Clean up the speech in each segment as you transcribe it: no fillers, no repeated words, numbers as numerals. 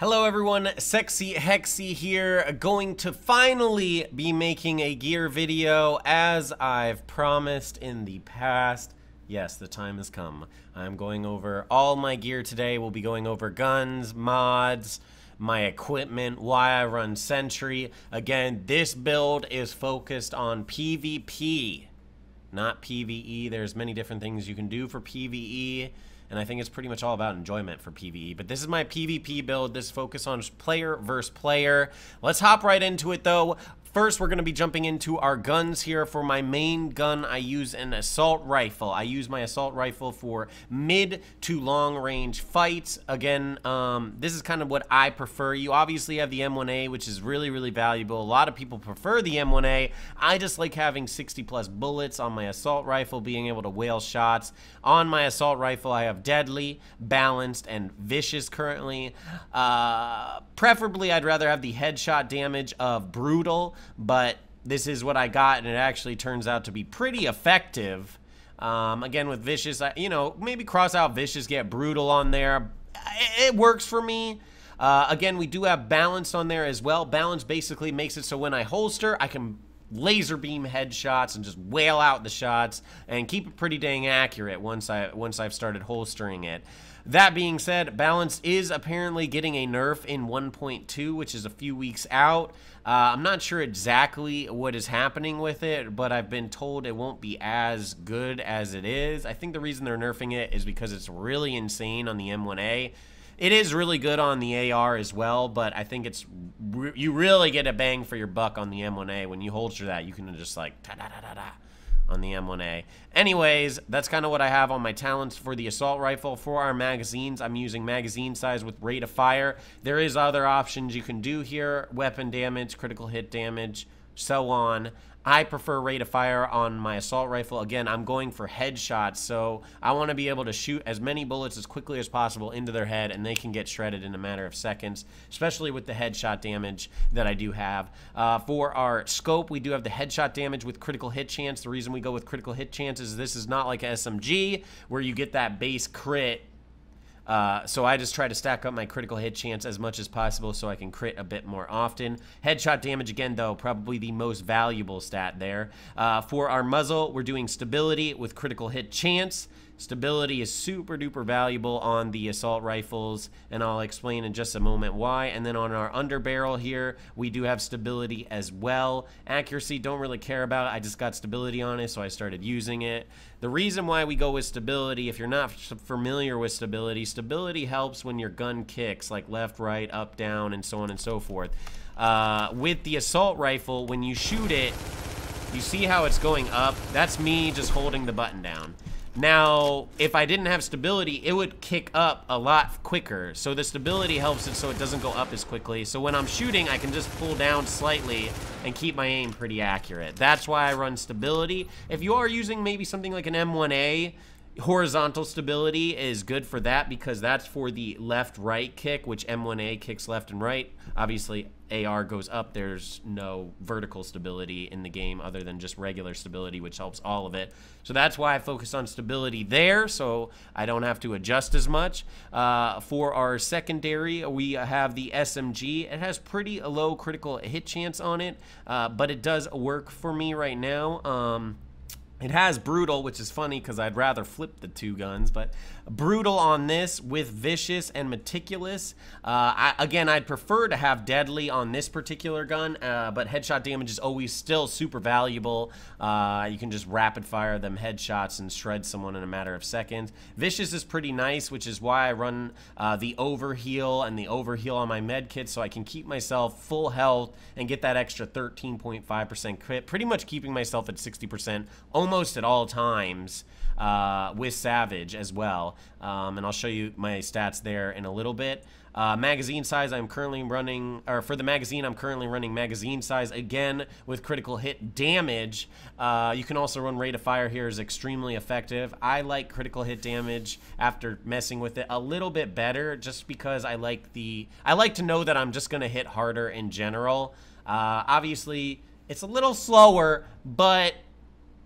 Hello everyone, Sexy Hexy here, going to finally be making a gear video as I've promised in the past. Yes, the time has come. I'm going over all my gear today. We'll be going over guns, mods, my equipment, why I run Sentry. Again, this build is focused on PvP, not PvE. There's many different things you can do for PvE. And I think it's pretty much all about enjoyment for PvE. But this is my PvP build. This focus on player versus player. Let's hop right into it, though. First, we're going to be jumping into our guns here. For my main gun, I use an assault rifle. I use my assault rifle for mid to long range fights. Again, this is kind of what I prefer. You obviously have the M1A, which is really, really valuable. A lot of people prefer the M1A. I just like having 60 plus bullets on my assault rifle, being able to whale shots. On my assault rifle, I have Deadly, Balanced, and Vicious currently. Preferably, I'd rather have the headshot damage of Brutal, but this is what I got, and it actually turns out to be pretty effective. Again, with Vicious, maybe cross out Vicious, get Brutal on there. It works for me. Again, we do have Balance on there as well. Balance basically makes it so when I holster, I can laser beam headshots and just wail out the shots and keep it pretty dang accurate once I've started holstering it. That being said, Balance is apparently getting a nerf in 1.2, which is a few weeks out. I'm not sure exactly what is happening with it, but I've been told it won't be as good as it is. I think the reason they're nerfing it is because it's really insane on the M1A. It is really good on the AR as well, but I think you really get a bang for your buck on the M1A. When you holster that, you can just like ta-da-da-da-da on the M1A. Anyways, that's kind of what I have on my talents for the assault rifle. For our magazines, I'm using magazine size with rate of fire. There is other options you can do here: weapon damage, critical hit damage, so on. I prefer rate of fire on my assault rifle. Again, I'm going for headshots, so I want to be able to shoot as many bullets as quickly as possible into their head, and they can get shredded in a matter of seconds, especially with the headshot damage that I do have. For our scope, we do have the headshot damage with critical hit chance. The reason we go with critical hit chance is this is not like an SMG where you get that base crit. So I just try to stack up my critical hit chance as much as possible so I can crit a bit more often. Headshot damage, again, though, probably the most valuable stat there. For our muzzle, we're doing stability with critical hit chance. Stability is super duper valuable on the assault rifles, and I'll explain in just a moment why. And then on our underbarrel here, we do have stability as well. Accuracy, don't really care about it. I just got stability on it, so I started using it. The reason why we go with stability, if you're not familiar with stability, stability helps when your gun kicks, like left, right, up, down, and so on and so forth. With the assault rifle, when you shoot it, you see how it's going up? That's me just holding the button down. Now, if I didn't have stability, it would kick up a lot quicker. So the stability helps it so it doesn't go up as quickly. So when I'm shooting, I can just pull down slightly and keep my aim pretty accurate. That's why I run stability. If you are using maybe something like an M1A, horizontal stability is good for that, because that's for the left-right kick, which M1A kicks left and right. Obviously, AR goes up. There's no vertical stability in the game other than just regular stability, which helps all of it. So that's why I focus on stability there, so I don't have to adjust as much. For our secondary, we have the SMG. It has pretty low critical hit chance on it, but it does work for me right now. It has Brutal, which is funny because I'd rather flip the two guns, but Brutal on this with Vicious and Meticulous. I'd prefer to have Deadly on this particular gun, but headshot damage is always still super valuable. You can just rapid fire them headshots and shred someone in a matter of seconds. Vicious is pretty nice, which is why I run the overheal and the overheal on my med kit, so I can keep myself full health and get that extra 13.5% crit, pretty much keeping myself at 60% almost at all times, with Savage as well. And I'll show you my stats there in a little bit. Magazine size, I'm currently running magazine size again with critical hit damage. You can also run rate of fire here, is extremely effective. I like critical hit damage after messing with it a little bit better, just because I like to know that I'm just gonna hit harder in general. Obviously it's a little slower, but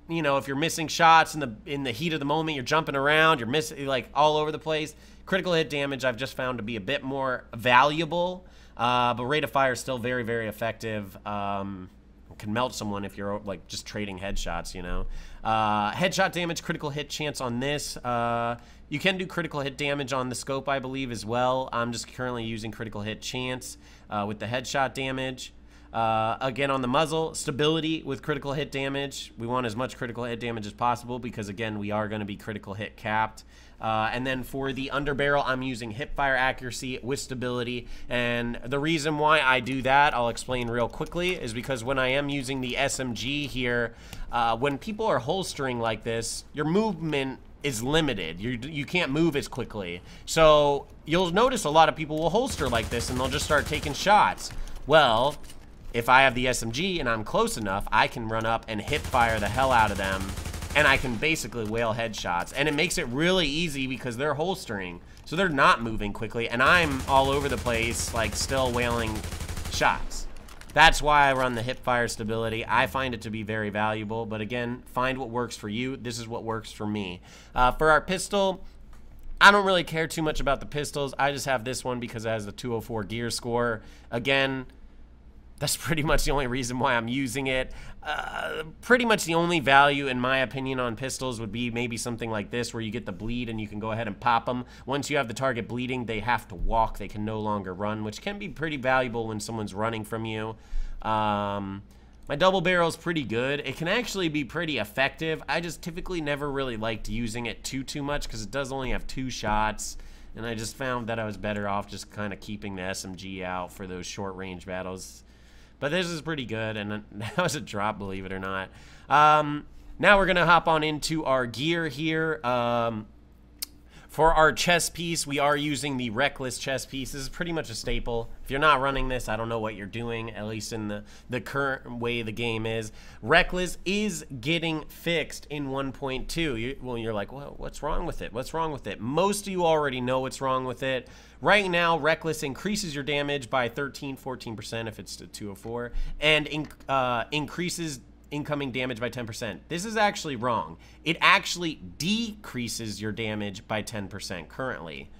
you know, if you're missing shots in the heat of the moment, you're jumping around, you're missing, like, all over the place. Critical hit damage I've just found to be a bit more valuable, but rate of fire is still very, very effective. Can melt someone if you're, like, just trading headshots, you know. Headshot damage, critical hit chance on this. You can do critical hit damage on the scope, I believe, as well. I'm just currently using critical hit chance with the headshot damage. Again, on the muzzle, stability with critical hit damage. We want as much critical hit damage as possible because, again, we are going to be critical hit capped. And then for the underbarrel, I'm using hipfire accuracy with stability. And the reason why I do that, I'll explain real quickly, is because when I am using the SMG here, when people are holstering like this, your movement is limited. You can't move as quickly. So you'll notice a lot of people will holster like this and they'll just start taking shots. Well, if I have the SMG and I'm close enough, I can run up and hip fire the hell out of them, and I can basically whale headshots. And it makes it really easy because they're holstering, so they're not moving quickly, and I'm all over the place, like, still whaling shots. That's why I run the hip fire stability. I find it to be very valuable, but again, find what works for you. This is what works for me. For our pistol, I don't really care too much about the pistols. I just have this one because it has the 204 gear score. Again, that's pretty much the only reason why I'm using it. Pretty much the only value, in my opinion, on pistols would be maybe something like this, where you get the bleed and you can go ahead and pop them. Once you have the target bleeding, they have to walk. They can no longer run, which can be pretty valuable when someone's running from you. My double barrel is pretty good. It can actually be pretty effective. I just typically never really liked using it too much because it does only have 2 shots. And I just found that I was better off just kind of keeping the SMG out for those short-range battles. But this is pretty good, and that was a drop, believe it or not. Now we're going to hop on into our gear here. For our chest piece, we are using the Reckless chest piece. This is pretty much a staple. If you're not running this, I don't know what you're doing, at least in the current way the game is. Reckless is getting fixed in 1.2. You're like, well, what's wrong with it? What's wrong with it? Most of you already know what's wrong with it. Right now, Reckless increases your damage by 13, 14% if it's to 204, and increases incoming damage by 10%. This is actually wrong. It actually decreases your damage by 10% currently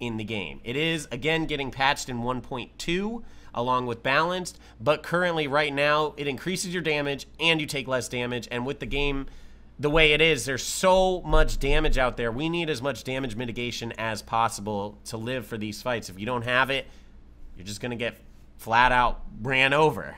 in the game. It is, again, getting patched in 1.2 along with Balanced, but currently right now it increases your damage and you take less damage. And with the game the way it is, there's so much damage out there. We need as much damage mitigation as possible to live for these fights. If you don't have it, you're just gonna get flat out ran over.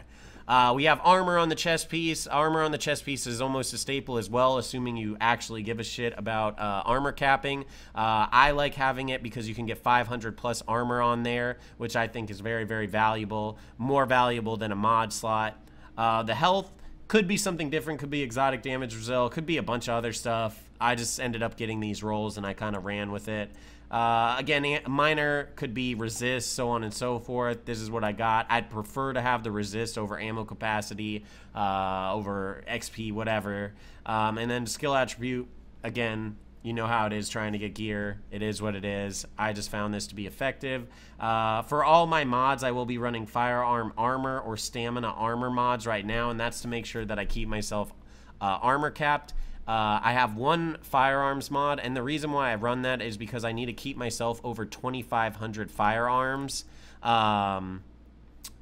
We have armor on the chest piece. Armor on the chest piece is almost a staple as well, assuming you actually give a shit about armor capping. I like having it because you can get 500 plus armor on there, which I think is very, very valuable. More valuable than a mod slot. The health could be something different. Could be exotic damage result. Could be a bunch of other stuff. I just ended up getting these rolls and I kind of ran with it. Again, minor could be resist, so on and so forth. This is what I got. I'd prefer to have the resist over ammo capacity, over XP, whatever. And then skill attribute, again, you know how it is trying to get gear. It is what it is. I just found this to be effective. For all my mods, I will be running firearm armor or stamina armor mods right now, and that's to make sure that I keep myself armor capped. I have one firearms mod, and the reason why I run that is because I need to keep myself over 2,500 firearms,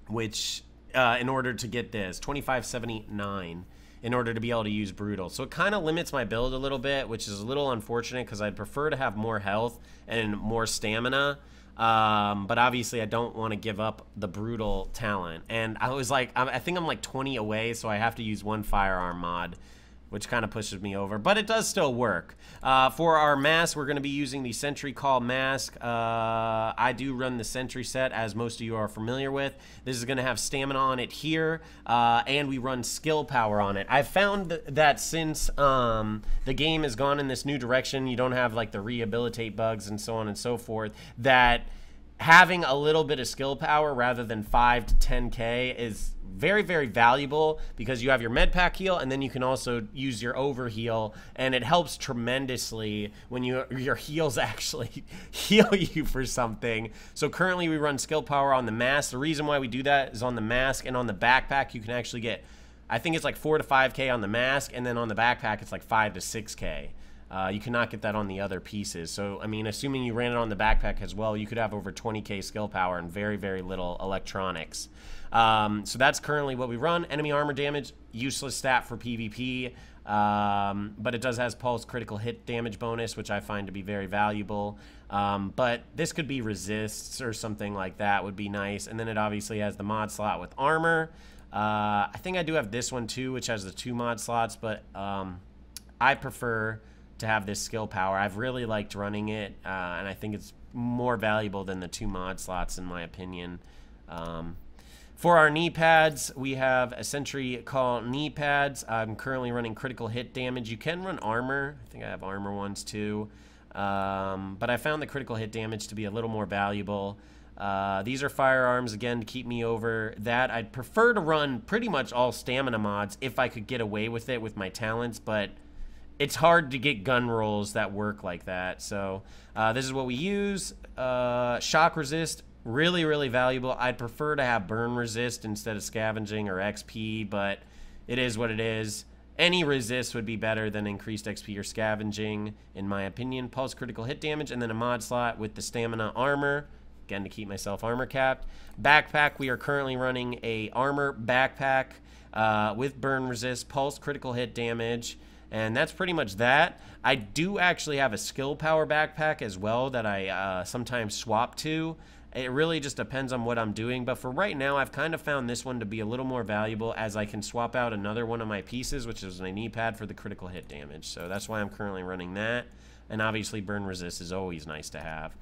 which in order to get this, 2,579, in order to be able to use Brutal. So it kind of limits my build a little bit, which is a little unfortunate because I'd prefer to have more health and more stamina. But obviously I don't want to give up the Brutal talent. And I was like, I think I'm like 20 away, so I have to use one firearm mod, which kind of pushes me over, but it does still work. For our mask, we're going to be using the Sentry's Call mask. I do run the Sentry set, as most of you are familiar with. This is going to have stamina on it here, and we run skill power on it. I've found that since the game has gone in this new direction, you don't have like the rehabilitate bugs and so on and so forth, that having a little bit of skill power rather than 5 to 10k is very, very valuable because you have your med pack heal and then you can also use your over heal, and it helps tremendously when your heals actually heal you for something. So currently we run skill power on the mask. The reason why we do that is on the mask and on the backpack you can actually get I think it's like 4 to 5K on the mask, and then on the backpack it's like 5 to 6K. You cannot get that on the other pieces. So, I mean, assuming you ran it on the backpack as well, you could have over 20K skill power and very, very little electronics. So that's currently what we run. Enemy armor damage, useless stat for PvP, but it does has pulse critical hit damage bonus, which I find to be very valuable. But this could be resists or something like that would be nice. And then it obviously has the mod slot with armor. I think I do have this one too, which has the 2 mod slots, but I prefer to have this skill power. I've really liked running it, and I think it's more valuable than the 2 mod slots in my opinion. For our knee pads, we have a Sentry Call knee pads. I'm currently running critical hit damage. You can run armor. I think I have armor ones too, but I found the critical hit damage to be a little more valuable. These are firearms, again, to keep me over that. I'd prefer to run pretty much all stamina mods if I could get away with it with my talents, but it's hard to get gun rolls that work like that. So this is what we use. Shock resist, really, really valuable. I'd prefer to have burn resist instead of scavenging or XP, but it is what it is. Any resist would be better than increased XP or scavenging, in my opinion. Pulse critical hit damage, and then a mod slot with the stamina armor. Again, to keep myself armor capped. Backpack, we are currently running a armor backpack with burn resist, pulse critical hit damage, and that's pretty much that. I do actually have a skill power backpack as well that I sometimes swap to. It really just depends on what I'm doing, but for right now, I've kind of found this one to be a little more valuable as I can swap out another one of my pieces, which is my knee pad, for the critical hit damage. So that's why I'm currently running that. And obviously burn resist is always nice to have.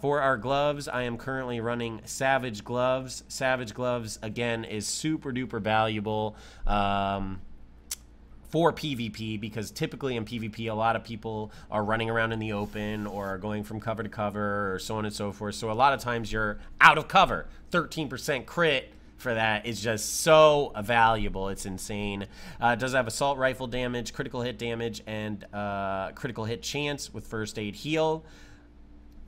For our gloves, I am currently running Savage gloves. Savage gloves, again, is super duper valuable for PvP, because typically in PvP a lot of people are running around in the open or are going from cover to cover or so on and so forth. So a lot of times you're out of cover. 13% crit for that is just so valuable, it's insane. It does have assault rifle damage, critical hit damage, and critical hit chance with first aid heal.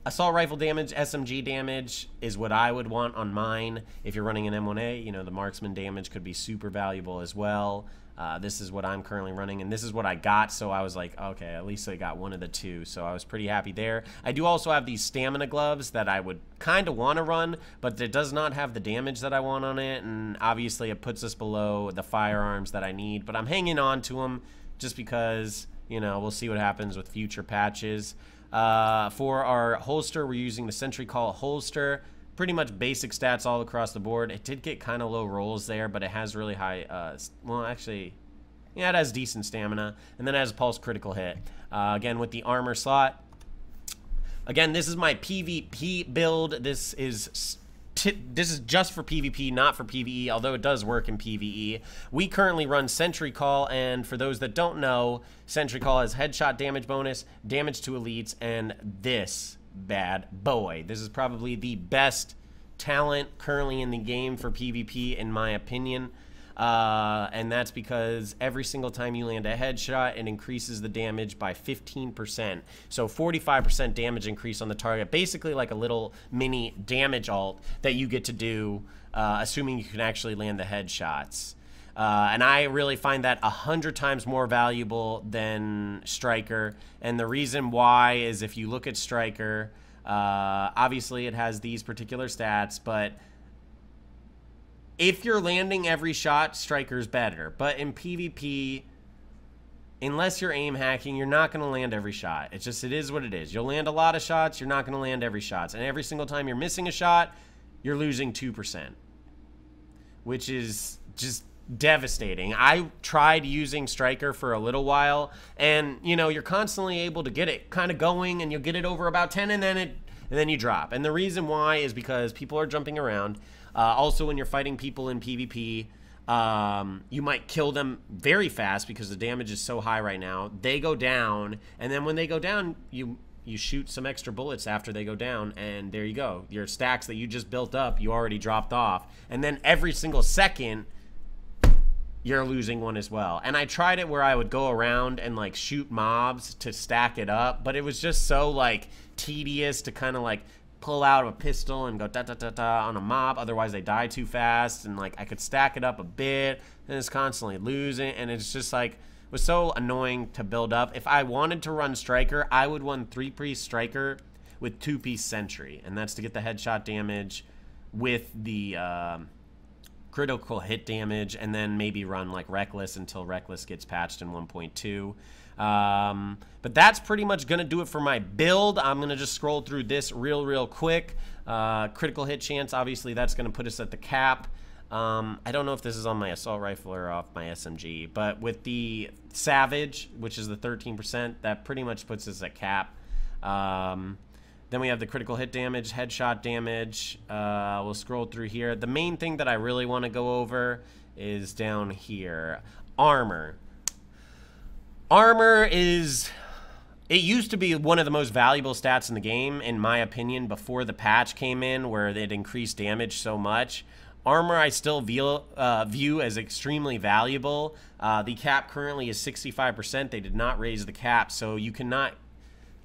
Assault rifle damage, SMG damage is what I would want on mine. If you're running an M1A, you know, the marksman damage could be super valuable as well. This is what I'm currently running, and this is what I got, so I was like, okay, at least I got one of the 2, so I was pretty happy there. I do also have these stamina gloves that I would kind of want to run, but it does not have the damage that I want on it, and obviously it puts us below the firearms that I need, but I'm hanging on to them just because, you know, we'll see what happens with future patches. For our holster, we're using the Sentry Call holster. Pretty much basic stats all across the board. It did get kind of low rolls there, but it has really high, well, actually, yeah, it has decent stamina, and then it has pulse critical hit. Again, with the armor slot. Again, this is my PvP build. This is just for PvP, not for PvE, although it does work in PvE. We currently run Sentry Call, and for those that don't know, Sentry Call has headshot damage bonus, damage to elites, and this bad boy. This is probably the best talent currently in the game for PvP, in my opinion. And that's because every single time you land a headshot, it increases the damage by 15%. So 45% damage increase on the target, basically like a little mini damage alt that you get to do, assuming you can actually land the headshots. And I really find that 100 times more valuable than Striker. And the reason why is if you look at Striker, obviously it has these particular stats, but if you're landing every shot, Striker's better. But in PvP, unless you're aim hacking, you're not going to land every shot. It's just, it is what it is. You'll land a lot of shots, you're not going to land every shot. And every single time you're missing a shot, you're losing 2%, which is just devastating. I tried using Striker for a little while, and you know, you're constantly able to get it kind of going, and you'll get it over about 10, and then you drop. And the reason why is because people are jumping around. Also, when you're fighting people in PvP, you might kill them very fast because the damage is so high right now. They go down, and then when they go down, you shoot some extra bullets after they go down, and there you go. Your stacks that you just built up, you already dropped off, and then every single second you're losing one as well. And I tried it where I would go around and like shoot mobs to stack it up, but it was just so like tedious to kind of like pull out a pistol and go da-da-da-da on a mob, otherwise they die too fast, and like I could stack it up a bit, and it's constantly losing, and it's just like, it was so annoying to build up. If I wanted to run Striker, I would run 3-piece Striker with 2-piece Sentry, and that's to get the headshot damage with the critical hit damage, and then maybe run like Reckless until Reckless gets patched in 1.2. But that's pretty much gonna do it for my build. I'm gonna just scroll through this real quick. Critical hit chance, obviously that's gonna put us at the cap. I don't know if this is on my assault rifle or off my SMG, but with the Savage, which is the 13%, that pretty much puts us at cap. Then we have the critical hit damage, headshot damage. We'll scroll through here. The main thing that I really want to go over is down here, armor. Armor is, it used to be one of the most valuable stats in the game, in my opinion, before the patch came in where it increased damage so much. Armor I still view as extremely valuable. The cap currently is 65%. They did not raise the cap, so you cannot,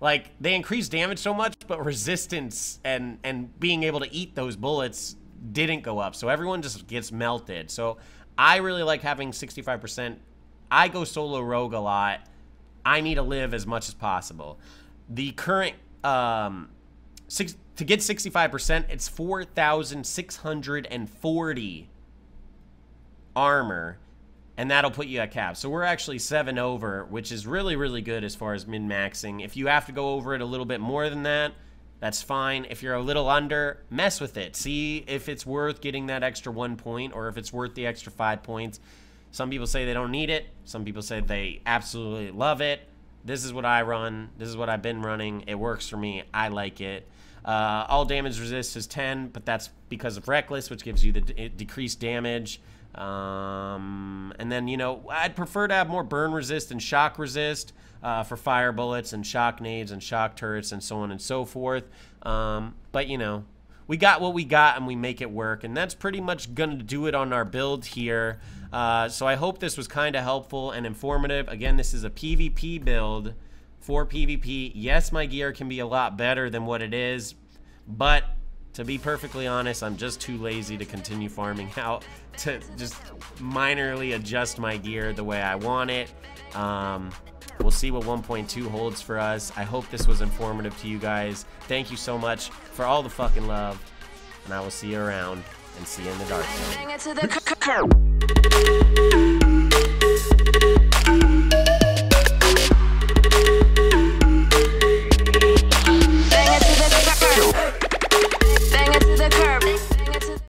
like, they increased damage so much, but resistance and being able to eat those bullets didn't go up, so everyone just gets melted. So I really like having 65%. I go solo rogue a lot. I need to live as much as possible. The current, to get 65%, it's 4,640 armor, and that'll put you at cap. So we're actually 7 over, which is really, really good as far as min-maxing. If you have to go over it a little bit more than that, that's fine. If you're a little under, mess with it. See if it's worth getting that extra 1 point or if it's worth the extra 5 points. Some people say they don't need it. Some people say they absolutely love it. This is what I run. This is what I've been running. It works for me. I like it. All damage resist is 10, but that's because of Reckless, which gives you the decreased damage. And then, you know, I'd prefer to have more burn resist and shock resist for fire bullets and shock nades and shock turrets and so on and so forth. But, you know, we got what we got and we make it work, and that's pretty much gonna do it on our build here. So I hope this was kind of helpful and informative. Again, this is a PvP build for PvP. Yes, my gear can be a lot better than what it is, but to be perfectly honest, I'm just too lazy to continue farming out to just minorly adjust my gear the way I want it. We'll see what 1.2 holds for us. I hope this was informative to you guys. Thank you so much for all the fucking love, and I will see you around and see you in the dark zone.